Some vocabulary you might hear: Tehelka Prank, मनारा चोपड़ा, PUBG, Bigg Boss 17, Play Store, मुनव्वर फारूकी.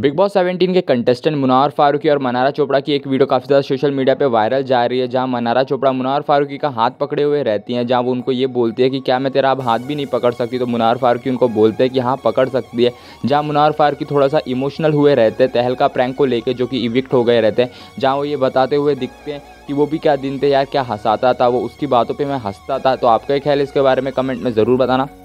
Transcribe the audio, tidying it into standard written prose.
Big boss 17 के contestant मुनव्वर फारूकी और मनारा चोपड़ा की एक वीडियो काफ़ी ज़्यादा सोशल मीडिया पे वायरल जा रही है, जहां मनारा चोपड़ा मुनव्वर फारूकी का हाथ पकड़े हुए रहती हैं, जहां वो उनको ये बोलती है कि क्या मैं तेरा अब हाथ भी नहीं पकड़ सकती, तो मुनव्वर फारूकी उनको बोलते हैं कि हाँ पकड़ सकती है। जहाँ मुनव्वर फारूकी थोड़ा सा इमोशनल हुए रहते हैं तहलका प्रैंक को लेकर, जो कि इविक्ट हो गए रहते हैं, जहाँ वो ये बताते हुए दिखते हैं कि वो भी क्या दिन थे यार, क्या हंसाता था वो, उसकी बातों पर मैं हंसता था। तो आपका ख्याल इसके बारे में कमेंट में ज़रूर बताना।